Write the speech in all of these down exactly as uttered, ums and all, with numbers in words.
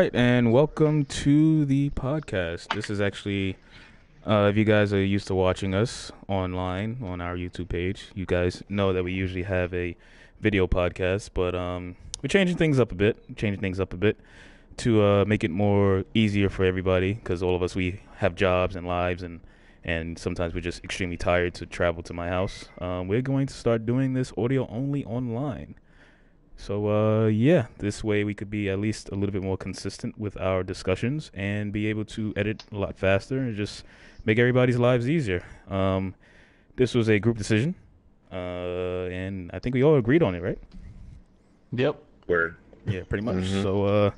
right, and welcome to the podcast. This is actually, uh, if you guys are used to watching us online on our YouTube page, you guys know that we usually have a video podcast, but um, we're changing things up a bit, changing things up a bit to uh, make it more easier for everybody, because all of us, we have jobs and lives, and, and sometimes we're just extremely tired to travel to my house. Um, we're going to start doing this audio only online. So, uh, yeah, this way we could be at least a little bit more consistent with our discussions and be able to edit a lot faster and just make everybody's lives easier. Um, this was a group decision, uh, and I think we all agreed on it, right? Yep. Word. Yeah, pretty much. Mm-hmm. So, uh,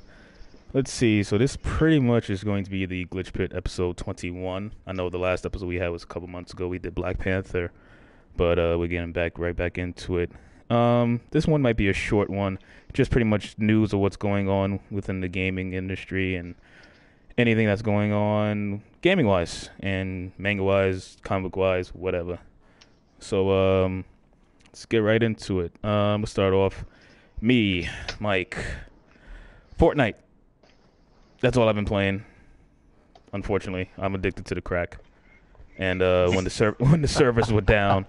let's see. So this pretty much is going to be the Glitch Pit episode twenty-one. I know the last episode we had was a couple months ago. We did Black Panther, but uh, we're getting back right back into it. Um, this one might be a short one, just pretty much news of what's going on within the gaming industry and anything that's going on gaming-wise and manga-wise, comic-wise, whatever. So, um, let's get right into it. Um, I'm gonna start off. Me, Mike, Fortnite. That's all I've been playing. Unfortunately, I'm addicted to the crack. And, uh, when the ser- when the servers were down,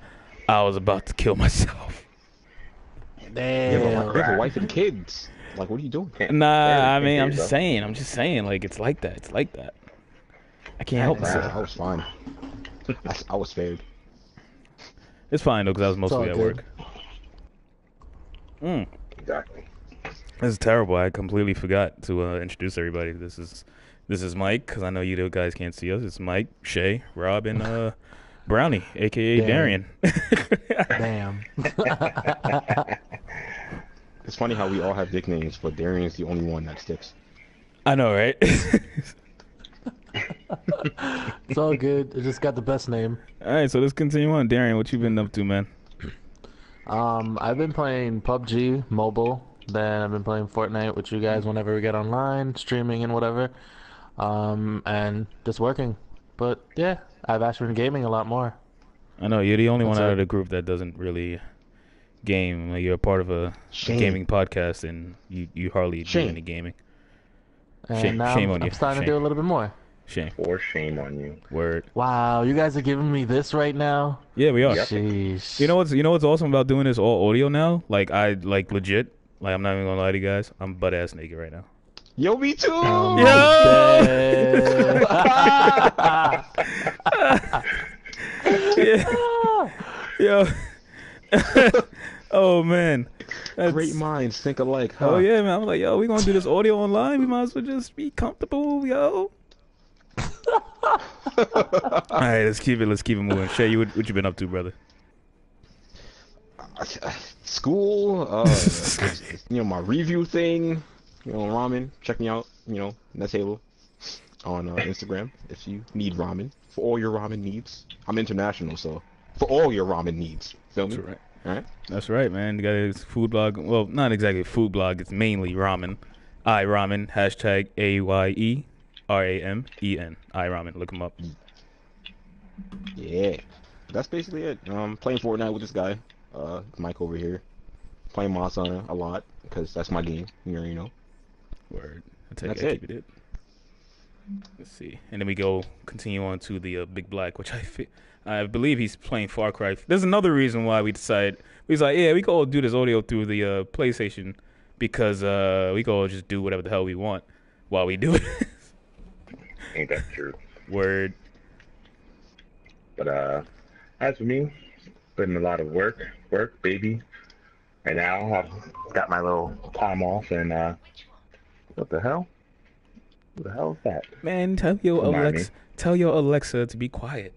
I was about to kill myself. Damn. You have, a, you have a wife and kids. Like, what are you doing? Nah, I mean, I'm just saying. I'm just saying. Like, it's like that. It's like that. I can't help myself. I was fine. I, I was spared. It's fine, though, because I was mostly at work. Mm. Exactly. This is terrible. I completely forgot to uh, introduce everybody. This is this is Mike, because I know you guys can't see us. It's Mike, Shay, Rob, and... Uh, Brownie, a k a. Damn. Darian. Damn. It's funny how we all have nicknames, but Darian's the only one that sticks. I know, right? It's all good. It just got the best name. All right, so let's continue on. Darian, what you been up to, man? Um, I've been playing P U B G Mobile. Then I've been playing Fortnite with you guys whenever we get online, streaming and whatever. Um, and just working. But, yeah, I've actually been gaming a lot more. I know, you're the only That's one out it. of the group that doesn't really game. You're a part of a Shame. gaming podcast, and you, you hardly Shame. do any gaming. And Shame, now Shame I'm, on you. I'm starting Shame. to do a little bit more. Shame. Or shame on you. Word. Wow, you guys are giving me this right now. Yeah, we are. Jeez. You know what's you know what's awesome about doing this all audio now? Like I like legit. Like I'm not even gonna lie to you guys. I'm butt ass naked right now. Yo, me too. Oh, yo. Yeah. Yo. Oh man. That's... Great minds think alike. Huh? Oh yeah, man. I'm like, yo, we gonna do this audio online. We might as well just be comfortable, yo. All right, let's keep it. Let's keep it moving. Shay, you what, what you been up to, brother? Uh, school. Uh, you know my review thing. You know, ramen, check me out, you know, Netable on uh, Instagram if you need ramen, for all your ramen needs. I'm international, so for all your ramen needs. Feel me? That's right. All right? That's right, man. You got a food blog. Well, not exactly a food blog. It's mainly ramen. I ramen, hashtag A Y E R A M E N. I ramen. Look him up. Yeah. That's basically it. Um, playing Fortnite with this guy, uh, Mike over here. Playing Monster a lot, because that's my game. You already know. Word. I take That's it. I keep it. it. Let's see, and then we go continue on to the uh, Big Black, which I fi- I believe he's playing Far Cry. There's another reason why we decided we was like, yeah, we can all do this audio through the uh, PlayStation because uh, we can all just do whatever the hell we want while we do it. Ain't that true? Word. But uh, as for me, putting a lot of work, work, baby. Right now, I've got my little time off and. Uh, What the hell? What the hell is that? Man, tell your Alexa, tell your Alexa to be quiet.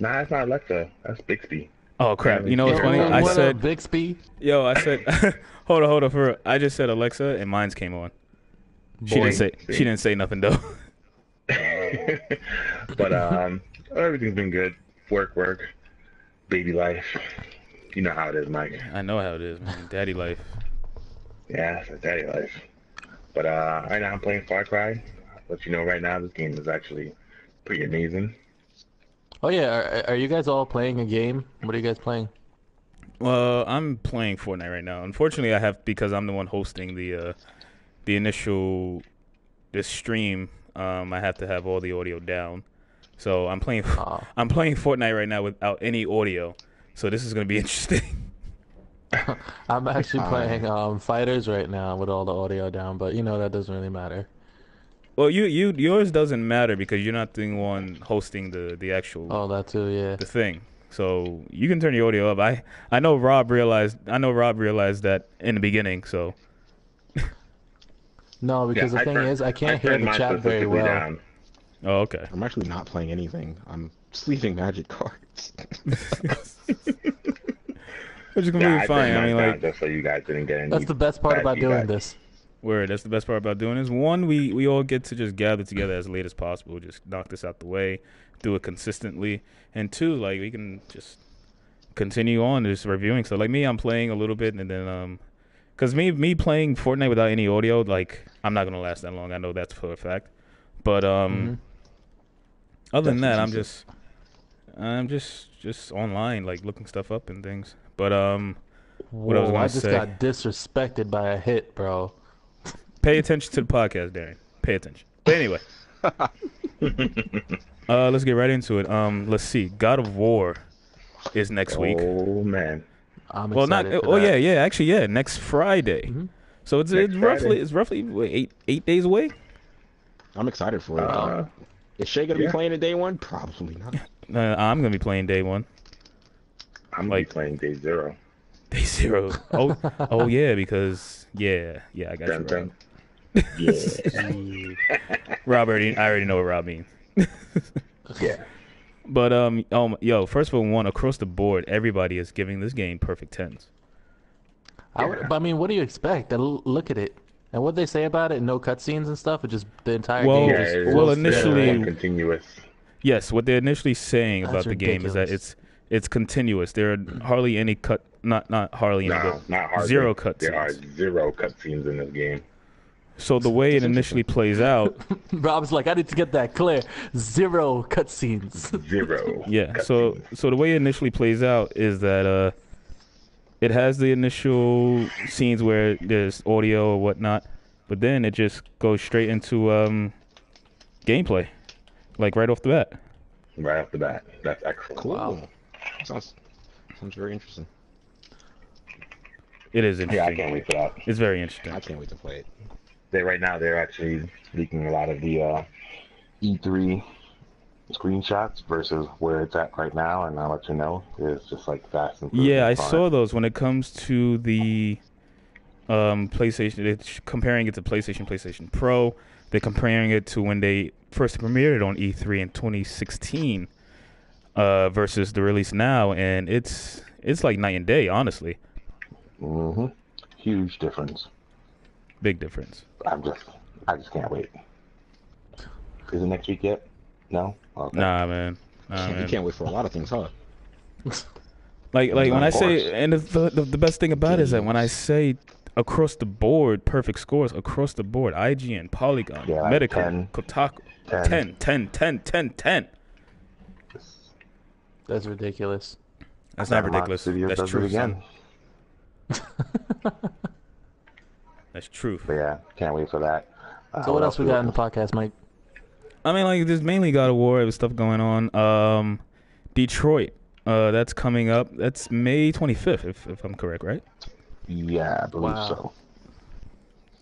Nah, it's not Alexa. That's Bixby. Oh crap! You know what's funny? I said Bixby. Yo, I said, hold on, hold on. For I just said Alexa, and mine's came on. She didn't say. She didn't say nothing though. But um, everything's been good. Work, work, baby life. You know how it is, Mike. I know how it is, man. Daddy life. Yeah, it's a daddy life. But uh, right now I'm playing Far Cry. But you know, right now this game is actually pretty amazing. Oh yeah, are, are you guys all playing a game? What are you guys playing? Well, I'm playing Fortnite right now. Unfortunately, I have because I'm the one hosting the uh, the initial this stream, um, I have to have all the audio down. So I'm playing uh, I'm playing Fortnite right now without any audio. So this is going to be interesting. I'm actually uh, playing um, Fighters right now with all the audio down, but you know that doesn't really matter. Well, you you yours doesn't matter because you're not the one hosting the the actual oh that too yeah the thing. So you can turn the audio up. I I know Rob realized I know Rob realized that in the beginning. So no, because yeah, the I thing turn, is I can't I hear the chat very well. Down. Oh, okay. I'm actually not playing anything. I'm sleeving Magic cards. Which is completely yeah, I fine. I mean, like, just so you guys didn't get any. That's the best part about doing guys. this. Word, that's the best part about doing this. One, we, we all get to just gather together as late as possible, just knock this out the way, do it consistently. And two, like, we can just continue on just reviewing. So, like, me, I'm playing a little bit, and then, um, because me, me playing Fortnite without any audio, like, I'm not going to last that long. I know that's for a fact. But, um, mm-hmm. other than that, I'm just, I'm just, just online, like, looking stuff up and things. But, um, what Whoa, I was going to say. I just got disrespected by a hit, bro. Pay attention to the podcast, Darren. Pay attention. But anyway, uh, let's get right into it. Um, let's see. God of War is next week. Oh man, I'm well, excited. Not. For oh that. yeah, yeah. Actually, yeah. Next Friday. Mm-hmm. So it's, it's roughly it's roughly wait, eight eight days away. I'm excited for it. Uh, is Shay gonna yeah. be playing in day one? Probably not. Uh, I'm gonna be playing day one. I'm like be playing day zero. Day zero. Oh, oh yeah, because yeah, yeah. I got dun, you. Right. Yeah. Rob already, I already know what Rob means. Yeah. But um, um, yo, first of all, one across the board, everybody is giving this game perfect tens. I, would, but, I mean, what do you expect? I look at it, and what they say about it, no cutscenes and stuff. It just the entire well, game. Yeah, just, well, well, initially yeah, continuous. Yes, what they're initially saying That's about ridiculous. the game is that it's it's continuous. There are hardly any cut, not not hardly any, no, not hardly. zero cutscenes. There are zero cutscenes in this game. So the way it initially plays out, Rob's like, I need to get that clear. Zero cutscenes. Zero. Yeah. Cut so scenes. so the way it initially plays out is that uh, it has the initial scenes where there's audio or whatnot, but then it just goes straight into um, gameplay, like right off the bat. Right off the bat. That's excellent. Cool. Wow. Sounds sounds very interesting. It is interesting. Yeah, I can't wait for that. It's very interesting. I can't wait to play it. They, right now, they're actually leaking a lot of the uh, E three screenshots versus where it's at right now, and I'll let you know. It's just like fast and furious. Yeah, I saw those when it comes to the um, PlayStation. It's comparing it to PlayStation, PlayStation Pro. They're comparing it to when they first premiered it on E three in twenty sixteen uh, versus the release now, and it's it's like night and day, honestly. Mm-hmm. Huge difference. Big difference. I'm just, I just can't wait. Is it next week yet? No. Okay. Nah, man. Nah, can't, man. You can't wait for a lot of things, huh? like, like no, when I say, and the, the the best thing about it is that when I say across the board, perfect scores across the board, I G N, Polygon, yeah, Medicom, Kotaku, ten, ten, ten, ten, ten. That's ridiculous. That's not ridiculous. That's true. Again. That's true. But yeah, can't wait for that. Uh, so what, what else we got in the podcast, Mike? I mean, like, there's mainly God of War. There was stuff going on. Um, Detroit, uh, that's coming up. That's May twenty-fifth, if if I'm correct, right? Yeah, I believe wow. so.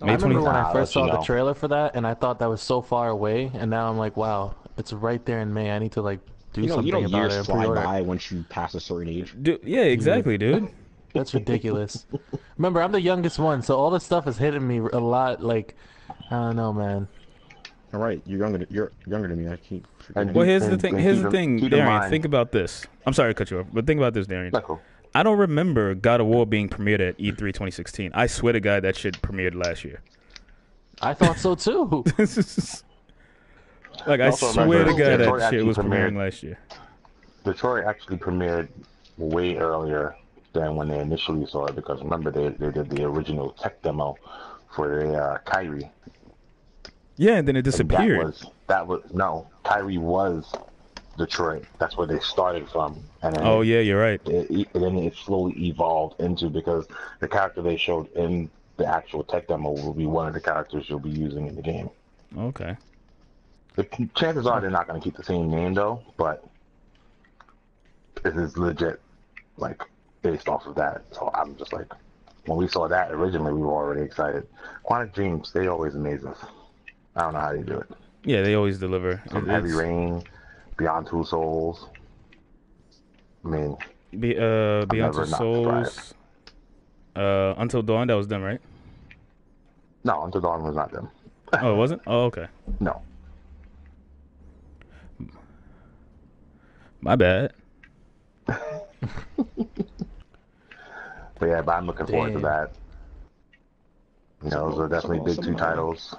May I remember twenty-fifth. When I first saw the trailer for that, and I thought that was so far away, and now I'm like, wow, it's right there in May. I need to, like, do you know, something you know, about years it. Years fly by once you pass a certain age. Dude, yeah, exactly, dude. That's ridiculous. Remember, I'm the youngest one, so all this stuff is hitting me a lot. Like, I don't know, man. All right, you're younger. You're younger than me. I keep. Forgetting. Well, here's the thing. Here's the thing, Darian. Think about this. I'm sorry to cut you off, but think about this, Darian. I don't remember God of War being premiered at E three twenty sixteen. I swear to God, that shit premiered last year. I thought so too. Like, I swear to God, that shit was premiering last year. Detroit actually premiered way earlier than when they initially saw it, because remember they, they did the original tech demo for the uh, Kyrie. Yeah, and then it disappeared. That was, that was no Kyrie was Detroit. That's where they started from. And then oh yeah, you're right. It, it, and then it slowly evolved into, because the character they showed in the actual tech demo will be one of the characters you'll be using in the game. Okay. The chances are they're not going to keep the same name, though, but this is legit, like, based off of that. So I'm just like, when we saw that originally, we were already excited. Quantic Dreams, they always amaze us. I don't know how they do it. Yeah, they always deliver. From Heavy it's... Rain, Beyond Two Souls. I mean, Be, uh, Beyond Two Souls, uh, Until Dawn, that was them, right? No, Until Dawn was not them. Oh, it wasn't? Oh, okay. No. My bad. But yeah, but I'm looking Damn. forward to that. You know, those are definitely big two titles.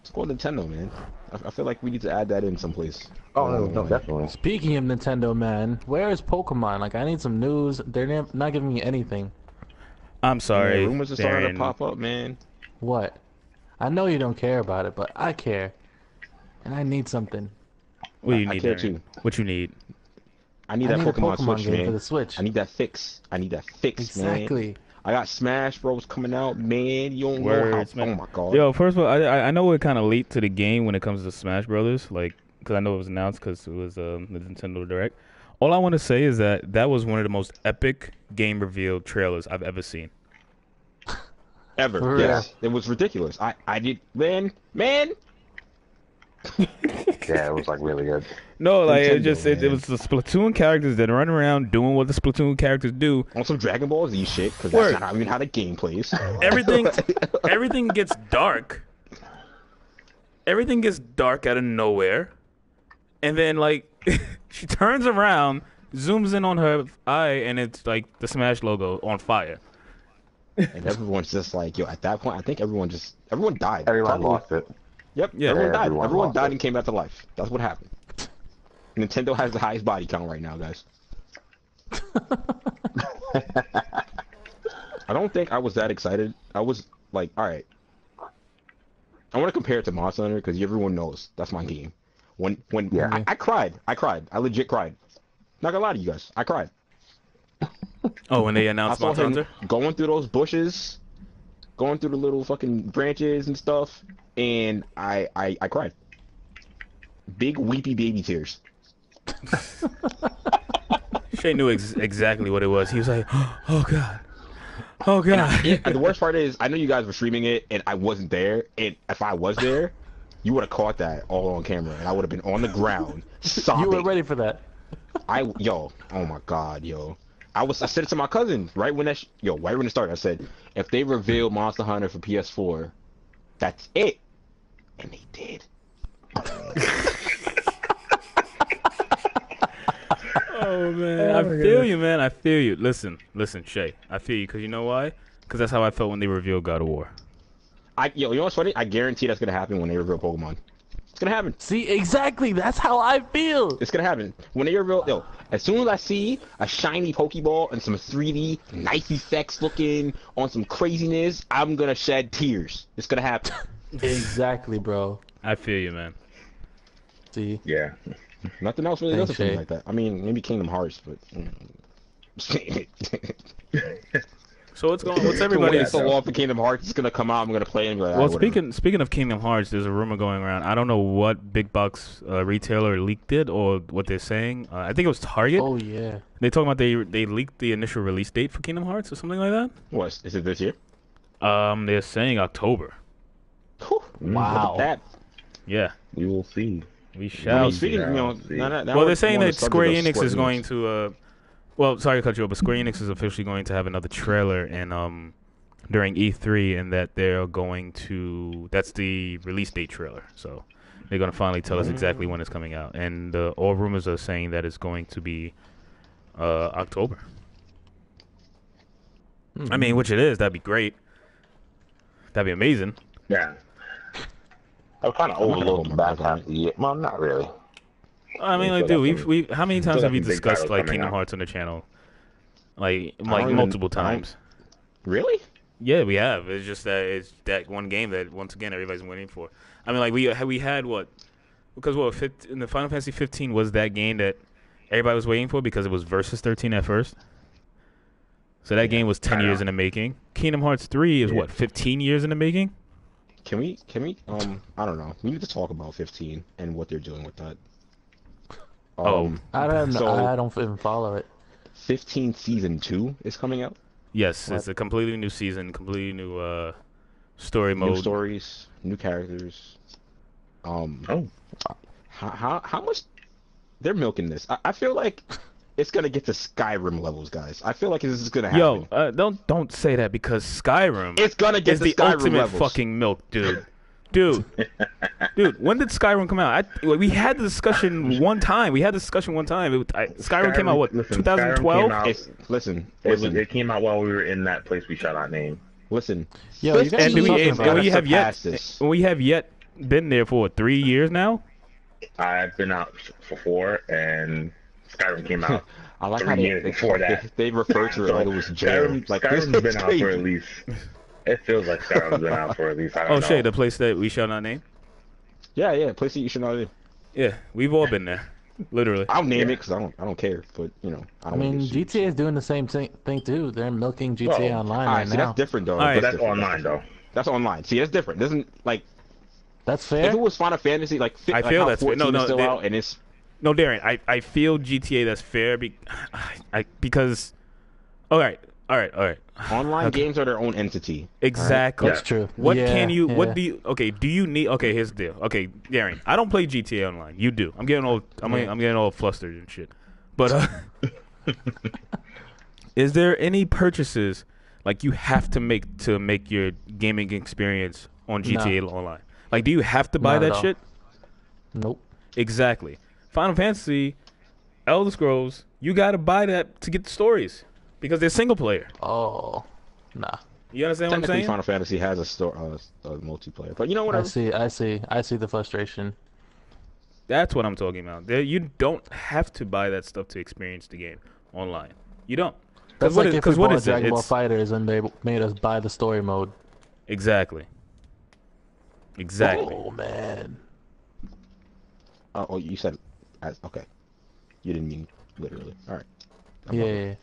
Let's go Nintendo, man. I, I feel like we need to add that in someplace. Oh, no, no, definitely. Speaking of Nintendo, man, where is Pokemon? Like, I need some news. They're not giving me anything. I'm sorry. Yeah, rumors are starting to pop up, man. What? I know you don't care about it, but I care. And I need something. What do you need, I care too. What you need? I need I that need Pokemon, Pokemon Switch, game man. For the Switch. I need that fix. I need that fix, exactly. man. Exactly. I got Smash Bros coming out, man. You don't Words, know how. Man. Oh my god. Yo, first of all, I I know we're kind of late to the game when it comes to Smash Brothers, like, because I know it was announced because it was um, the Nintendo Direct. All I want to say is that that was one of the most epic game reveal trailers I've ever seen. Ever. For yes. Real. It was ridiculous. I I did man man. Yeah, it was like really good. No, like Nintendo, it just it, it was the Splatoon characters that run around doing what the Splatoon characters do. On some Dragon Ball Z shit, because that's not even how the game plays. Everything, everything gets dark. Everything gets dark out of nowhere, and then like she turns around, zooms in on her eye, and it's like the Smash logo on fire. And everyone's just like, yo. At that point, I think everyone just everyone died. Everyone Probably. lost it. Yep, yeah, everyone died. Everyone, everyone died it. and came back to life. That's what happened. Nintendo has the highest body count right now, guys. I don't think I was that excited. I was like, all right. I want to compare it to Monster Hunter because everyone knows that's my game. When when yeah. I, I cried, I cried, I legit cried. Not gonna lie to you guys, I cried. Oh, when they announced Monster Hunter? Going through those bushes, going through the little fucking branches and stuff. And I, I, I cried. Big weepy baby tears. Shay knew ex exactly what it was. He was like, oh, God. Oh, God. And I, the worst part is, I know you guys were streaming it, and I wasn't there. And if I was there, you would have caught that all on camera. And I would have been on the ground sobbing. You were ready for that. I, yo, oh, my God, yo. I was. I said it to my cousin right when that, sh yo, right when it started. I said, if they reveal Monster Hunter for P S four, that's it. And they did. Oh, man. Oh, I feel goodness. you, man. I feel you. Listen. Listen, Shay. I feel you. Because you know why? Because that's how I felt when they revealed God of War. I, yo, you know what's funny? I guarantee that's going to happen when they reveal Pokemon. It's going to happen. See, exactly. That's how I feel. It's going to happen. When they reveal... Yo, as soon as I see a shiny Pokeball and some three D, nice effects looking on some craziness, I'm going to shed tears. It's going to happen. Exactly, bro. I feel you, man. See? Yeah. Nothing else really does something like that. I mean, maybe Kingdom Hearts, but... So what's going on? What's everybody... It's so long for Kingdom Hearts. It's going to come out. I'm going to play it and be like, well, speaking, speaking of Kingdom Hearts, there's a rumor going around. I don't know what big box uh, retailer leaked it or what they're saying. Uh, I think it was Target. Oh, yeah. They're talking about they they leaked the initial release date for Kingdom Hearts or something like that. What? Is it this year? Um, They're saying October. Whew, wow. Look at that. Yeah. We will see. We shall I mean, see. Speaking, you know, now, now, now well, they're saying that Square Enix is going to... Uh, well, sorry to cut you off, but Square Enix is officially going to have another trailer and um, during E three, and that they're going to... That's the release date trailer. So they're going to finally tell us exactly when it's coming out. And uh, all rumors are saying that it's going to be uh, October. Mm-hmm. I mean, which it is. That'd be great. That'd be amazing. Yeah. I'm kind of overloaded the back half of the year. Well, not really. I mean, like, dude, we we how many times have we discussed like Kingdom Hearts on the channel? Like, like multiple times. Really? Yeah, we have. It's just that it's that one game that once again everybody's waiting for. I mean, like we we had what? Because what? In the Final Fantasy fifteen was that game that everybody was waiting for because it was versus thirteen at first. So that game was ten years in the making. Kingdom Hearts three is what? fifteen years in the making. Can we, can we, um, I don't know. We need to talk about fifteen and what they're doing with that. Um, oh, I don't know. So I don't even follow it. fifteen season two is coming out? Yes, what? It's a completely new season, completely new, uh, story mode. New stories, new characters. Um, oh. How, how, how much, they're milking this. I, I feel like it's gonna get to Skyrim levels, guys. I feel like this is gonna happen. Yo, uh, don't don't say that because Skyrim. It's gonna get is to the Skyrim ultimate levels. Fucking milk, dude. Dude, dude. When did Skyrim come out? I, we had the discussion one time. We had the discussion one time. It, I, Skyrim, Skyrim came out what? twenty twelve. Listen, listen. It came out while we were in that place we shall not name. Listen. Yo, you guys and we, and about we have yet. This. We have yet been there for what, three years now. I've been out for four and. Skyrim came out I like three how they, years before that. They, they refer to it so, like it was jam. Skyrim, like, Skyrim's been crazy. out for at least... It feels like Skyrim's been out for at least, I don't oh, know. Oh, Shay, the place that we shall not name? Yeah, yeah, place that you shall not name. Yeah, we've all been there. Literally. I'll name yeah. it because I don't, I don't care, but, you know... I, don't I mean, G T A is doing the same thing, thing too. They're milking G T A well, online right see, now. That's different, though. Right, that's that's different. online, though. That's online. See, that's different. Doesn't, like... That's fair. If it was Final Fantasy, like... I like feel how that's fair. No, no, still they, out and it's... No, Darren, I, I feel G T A that's fair be, I, because... All right, all right, all right. Online okay. games are their own entity. Exactly. Right. That's true. What yeah, can you... Yeah. What do you... Okay, do you need... Okay, here's the deal. Okay, Darren, I don't play G T A Online. You do. I'm getting all... I'm, yeah. I'm getting all flustered and shit. But... Uh, is there any purchases, like, you have to make to make your gaming experience on G T A no. Online? Like, do you have to buy Not that shit? Nope. Exactly. Final Fantasy, Elder Scrolls, you gotta buy that to get the stories because they're single player. Oh, nah. You understand what I'm saying? Final Fantasy has a story, uh, a multiplayer, but you know what? I see, I see, I see the frustration. That's what I'm talking about. There, you don't have to buy that stuff to experience the game online. You don't. That's like if we bought Dragon Ball FighterZ and they made us buy the story mode. Exactly. Exactly. Oh man. Uh, oh, you said. Okay, you didn't mean literally. All right. Yeah, yeah.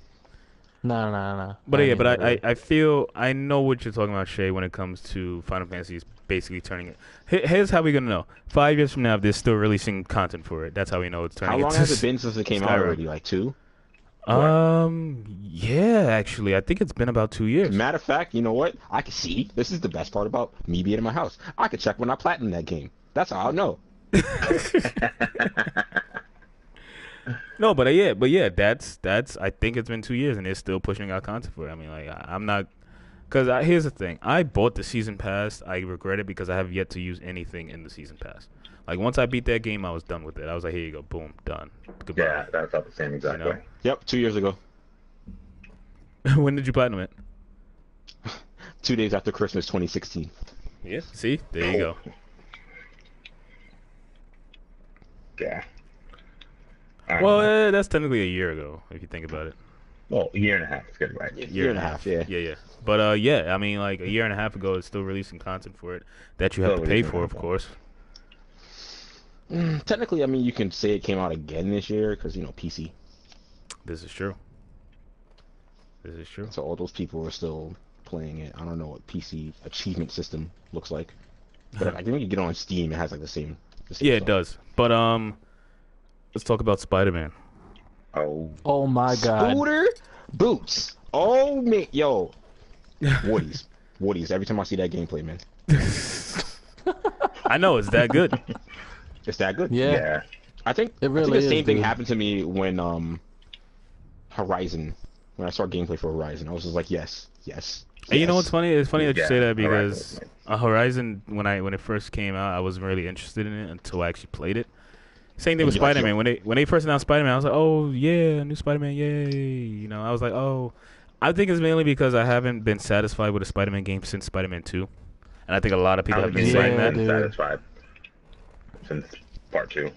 No, no, no. But I yeah, but I, I, I feel I know what you're talking about, Shay. When it comes to Final Fantasy, is basically turning it. Here's how we're gonna know: five years from now, if they're still releasing content for it, that's how we know it's turning. How long has it been since it came out already? Like two. Um. What? Yeah, actually, I think it's been about two years. Matter of fact, you know what? I can see. This is the best part about me being in my house. I could check when I platinum that game. That's how I know. No, but uh, yeah, but yeah, that's that's. I think it's been two years, and they're still pushing out content for it. I mean, like I, I'm not, because here's the thing: I bought the season pass. I regret it because I have yet to use anything in the season pass. Like once I beat that game, I was done with it. I was like, here you go, boom, done. Goodbye. Yeah, that's about the same exact you know? way. Yep, two years ago. When did you platinum it? Two days after Christmas, twenty sixteen. Yeah. See, there you go. Yeah. Well, uh, that's technically a year ago, if you think about it. Well, a year and a half is good, right? Year, year and a half, half, yeah. Yeah, yeah. But, uh, yeah, I mean, like, a year and a half ago, it's still releasing content for it that you have still to pay for, of course. Mm, technically, I mean, you can say it came out again this year because, you know, P C. This is true. This is true. So all those people are still playing it. I don't know what P C achievement system looks like. But I think you get on Steam, it has, like, the same... The same yeah, song. It does. But, um... let's talk about Spider-Man. Oh. Oh my God. Scooter Boots. Oh man, yo. Woody's, Woody's. Every time I see that gameplay, man. I know it's that good. It's that good. Yeah. yeah. I think it really I think the is, same dude. thing happened to me when um, Horizon. When I saw gameplay for Horizon, I was just like, yes, yes. And yes. You know what's funny? It's funny that you yeah, say that because Horizon, uh, Horizon, when I when it first came out, I wasn't really interested in it until I actually played it. Same thing with Spider-Man. When they when they first announced Spider-Man, I was like, oh, yeah, new Spider-Man, yay. You know, I was like, oh. I think it's mainly because I haven't been satisfied with a Spider-Man game since Spider-Man two. And I think a lot of people have been saying that. I've been satisfied since part two.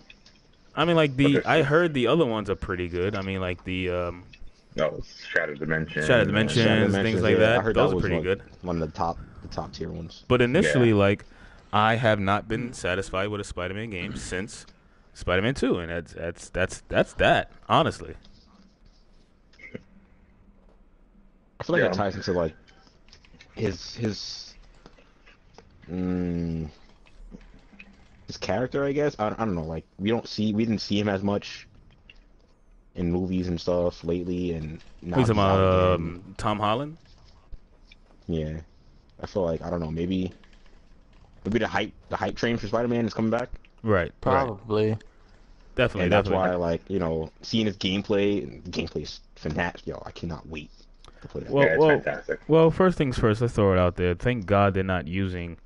I mean, like, the I heard the other ones are pretty good. I mean, like, the... Um, no, Shattered Dimensions. Shattered Dimensions, Shattered Dimensions things like yeah, that. I heard Those that are pretty like good. One of the top, the top tier ones. But initially, yeah. like, I have not been satisfied with a Spider-Man game since... Spider-Man two, and that's that's that's that's that. Honestly, I feel like yeah. that ties into like his his mm, his character, I guess. I, I don't know. Like we don't see, we didn't see him as much in movies and stuff lately. And now he's about um, Tom Holland. Yeah, I feel like I don't know. Maybe maybe the hype, the hype train for Spider-Man is coming back. Right. Probably. Right. Definitely. And that's definitely. why, like, you know, seeing his gameplay, gameplay is fantastic. Yo, I cannot wait. Well, yeah, well, well, first things first, let's throw it out there. Thank God they're not using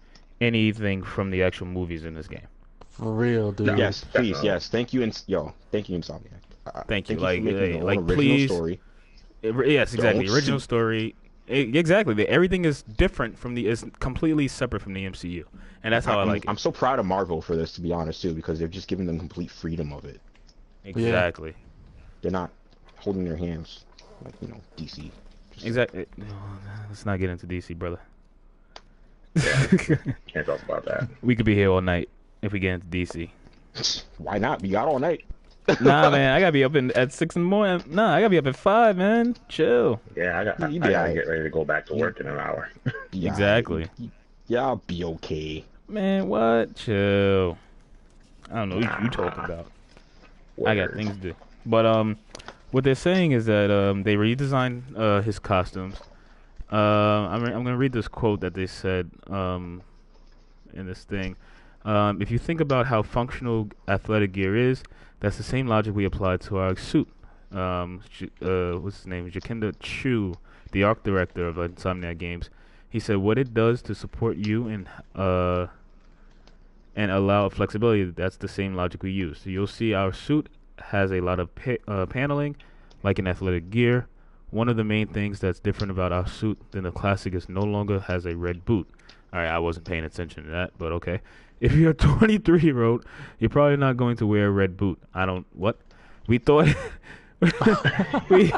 anything from the actual movies in this game. For real, dude. No, yes, please, definitely. yes. Thank you, and yo, thank you, Insomniac. Uh, thank, thank you, like, uh, like, please. Story. It, yes, exactly. Don't original see. story. It, exactly. The, everything is different from the. Is completely separate from the M C U, and that's how I, I like. I'm, it. I'm so proud of Marvel for this, to be honest, too, because they're just giving them complete freedom of it. Exactly. Yeah. They're not holding their hands like, you know, D C. Exactly. Oh, let's not get into D C, brother. Yeah, can't talk about that. We could be here all night if we get into D C. Why not? We got all night. Nah, man, I gotta be up in, at six in the morning. Nah, I gotta be up at five, man. Chill. Yeah, I got. I, I gotta get ready to go back to work in an hour. Yeah, exactly. Yeah, I'll be okay. Man, what? Chill. I don't know what nah. you talking about. Words. I got things to do. But um. What they're saying is that um, they redesigned uh, his costumes. Uh, I'm, re- I'm going to read this quote that they said um, in this thing. Um, if you think about how functional athletic gear is, that's the same logic we applied to our suit. Um, uh, what's his name? Jacinda Chu, the art director of Insomniac Games. He said, what it does to support you and, uh, and allow flexibility, that's the same logic we use. So you'll see our suit has a lot of pa- uh, paneling, like in athletic gear. One of the main things that's different about our suit than the classic is no longer has a red boot. All right, I wasn't paying attention to that, but okay. If you're a twenty-three-year-old, you're probably not going to wear a red boot. I don't. What? We thought we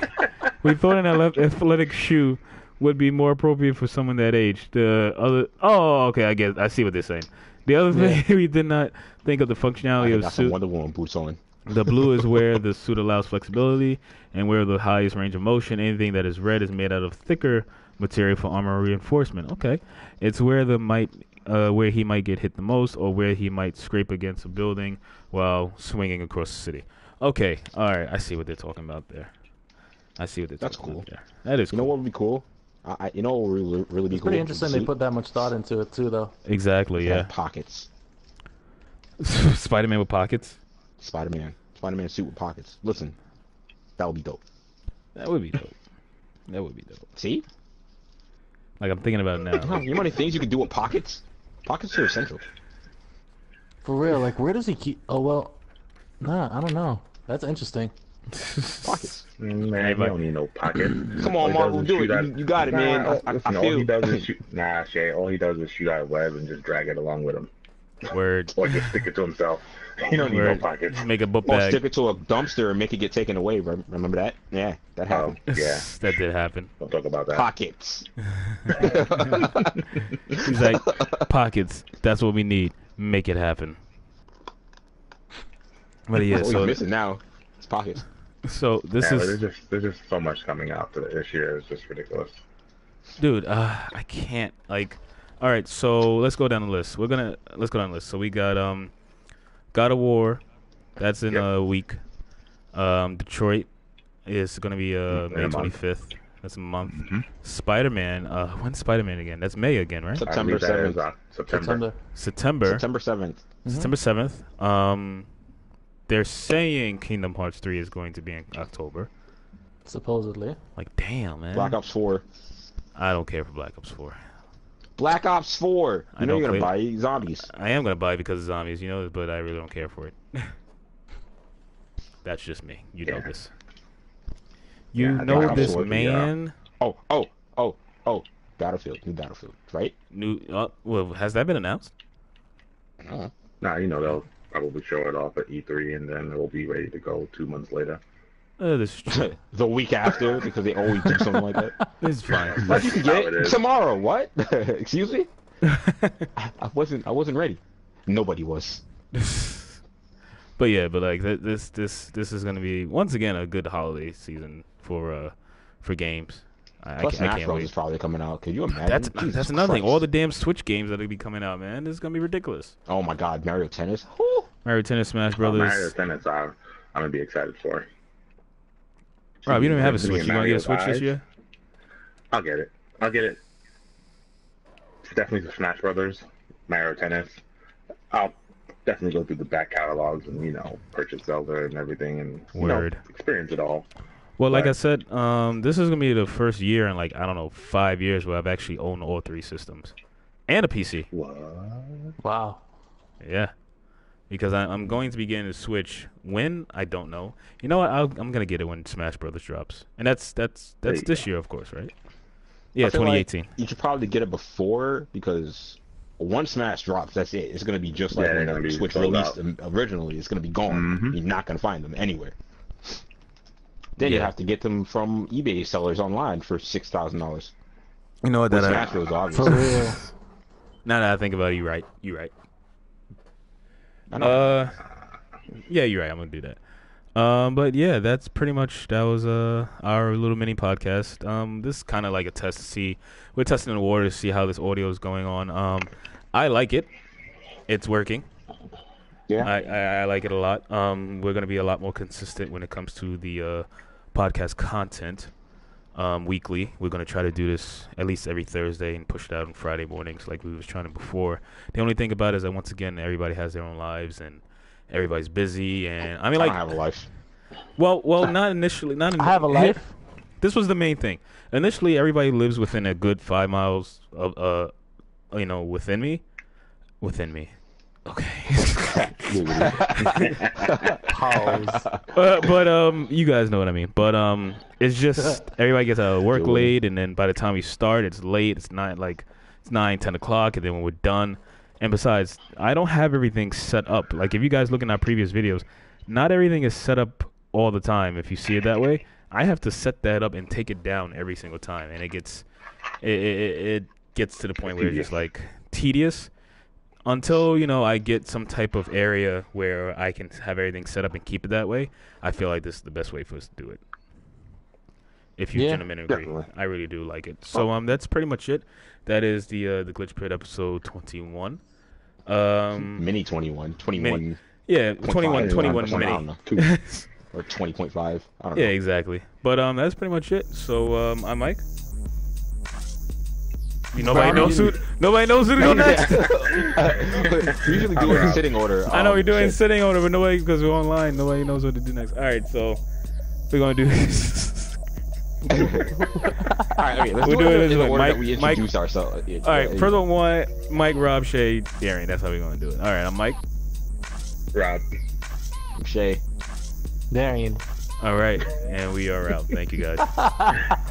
we thought an athletic shoe would be more appropriate for someone that age. The other. Oh, okay. I guess I see what they're saying. The other yeah. thing we did not think of the functionality I of the suit. Wonder Woman boots on. The blue is where the suit allows flexibility and where the highest range of motion. Anything that is red is made out of thicker material for armor reinforcement. Okay. It's where the might, uh, where he might get hit the most or where he might scrape against a building while swinging across the city. Okay. All right. I see what they're talking about there. I see what they're That's talking cool. about there. That is cool. You know what would be cool? I, you know what would really, really be it's cool? It's pretty interesting the they put that much thought into it, too, though. Exactly, yeah. Pockets. Spider-Man with pockets? Spider-Man. Spider-Man suit with pockets. Listen, that would be dope. That would be dope. That would be dope. See? Like, I'm thinking about it now. Like, you know how many things you could do with pockets? Pockets are essential. For real, like, where does he keep... Oh, well... Nah, I don't know. That's interesting. Pockets. Man, you don't need no pockets. Come on, Marvel, do it. Out... You, you got it, nah, man. I, I, listen, I feel... All he does is shoot... Nah, Shay, all he does is shoot out a web and just drag it along with him. Word. Or just stick it to himself. You don't need Word. no pockets. Make a book bag. Or stick it to a dumpster and make it get taken away. Remember that? Yeah, that happened. Oh, yeah, that did happen. Don't talk about that. Pockets. He's like, pockets. That's what we need. Make it happen. But yeah, what so we're missing now is pockets. So this yeah, is. There's just there's just so much coming out this year. It's just ridiculous. Dude, uh, I can't like. All right, so let's go down the list. We're gonna let's go down the list. So we got um. God of War, that's in yep. a week. Um, Detroit is going to be uh, May twenty-fifth. That's a month. Mm-hmm. Spider-Man, uh, when's Spider-Man again? That's May again, right? September seventh. September. September. September seventh. Mm-hmm. September seventh. Um, they're saying Kingdom Hearts three is going to be in October. Supposedly. Like, damn, man. Black Ops four. I don't care for Black Ops four. Black Ops four. You I know you're going to buy zombies. I am going to buy it because of zombies, you know, but I really don't care for it. That's just me. You yeah. know this. You yeah, know Black this, man. Yeah. Oh, oh, oh, oh. Battlefield. New Battlefield, right? New. Uh, well, has that been announced? Uh, nah, you know, they'll probably show it off at E three, and then it'll be ready to go two months later. Uh, this the week after, because they always do something like that. It's fine. Like, you can get it tomorrow. What? Excuse me? I, I wasn't. I wasn't ready. Nobody was. But yeah, but like th- this, this, this is gonna be once again a good holiday season for uh for games. Plus, Smash Bros. is probably coming out. Can you imagine? That's, that's another thing. All the damn Switch games that are going to be coming out, man. This is going to be ridiculous. Oh, my God. Mario Tennis? Woo! Mario Tennis, Smash Brothers. Oh, Mario Tennis, I'm, I'm going to be excited for. Bro, you don't even have a Switch. You going to get a Switch this year? I'll get it. I'll get it. It's definitely the Smash Brothers, Mario Tennis. I'll definitely go through the back catalogs and, you know, purchase Zelda and everything and, you know, experience it all. Well, like I said, um, this is going to be the first year in, like, I don't know, five years where I've actually owned all three systems. And a P C. What? Wow. Yeah. Because I, I'm going to be getting a Switch. When? I don't know. You know what? I'll, I'm going to get it when Smash Brothers drops. And that's that's that's this year, of course, right? Yeah, twenty eighteen. Like you should probably get it before, because once Smash drops, that's it. It's going to be just like yeah, when the Switch released originally. It's going to be gone. Mm-hmm. You're not going to find them anywhere. Then yeah. you have to get them from eBay sellers online for six thousand dollars. You know what? That I, Astros, obviously. Now that I think about it, you right. You right. Uh, yeah, you're right. I'm gonna do that. Um, but yeah, that's pretty much that was uh our little mini podcast. Um, this is kind of like a test to see. We're testing the water to see how this audio is going on. Um, I like it. It's working. Yeah, I, I, I like it a lot. Um, we're gonna be a lot more consistent when it comes to the uh. podcast content um, weekly. We're going to try to do this at least every Thursday and push it out on Friday mornings like we was trying to before. The only thing about it is that, once again, everybody has their own lives and everybody's busy. And I mean, like, I don't have a life. Well, well, not initially. Not in- I have a life. This was the main thing. Initially, everybody lives within a good five miles of, uh, you know, within me. Within me. Okay. Pause. Uh, but um, you guys know what I mean. But um, it's just everybody gets out of work late, and then by the time we start, it's late. It's not like it's nine, ten o'clock, and then when we're done. And besides, I don't have everything set up. Like if you guys look in our previous videos, not everything is set up all the time. If you see it that way, I have to set that up and take it down every single time, and it gets it it, it gets to the point where it's just like tedious. Until, you know, I get some type of area where I can have everything set up and keep it that way, I feel like this is the best way for us to do it. If you yeah, gentlemen agree, definitely. I really do like it. So um, that's pretty much it. That is the uh, the Glitch Pit episode twenty-one. Um, mini twenty-one. twenty-one. Mini, yeah, twenty-one, twenty-one mini. Two, or twenty point five. I don't know. Yeah, exactly. But um, that's pretty much it. So um, I'm Mike. You nobody, you knows who, nobody knows who to go next. We usually do it in sitting order. Um, I know, we do it in sitting order, but nobody, because we're online, nobody knows what to do next. All right, so we're going to do this. All right, okay, let's we're do it in the order Mike, that we introduce Mike, ourselves. All right, yeah, first one, Mike, Rob, Shay, Darren. That's how we're going to do it. All right, I'm Mike. Rob. I'm Shay. Darren. All right, and we are out. Thank you, guys.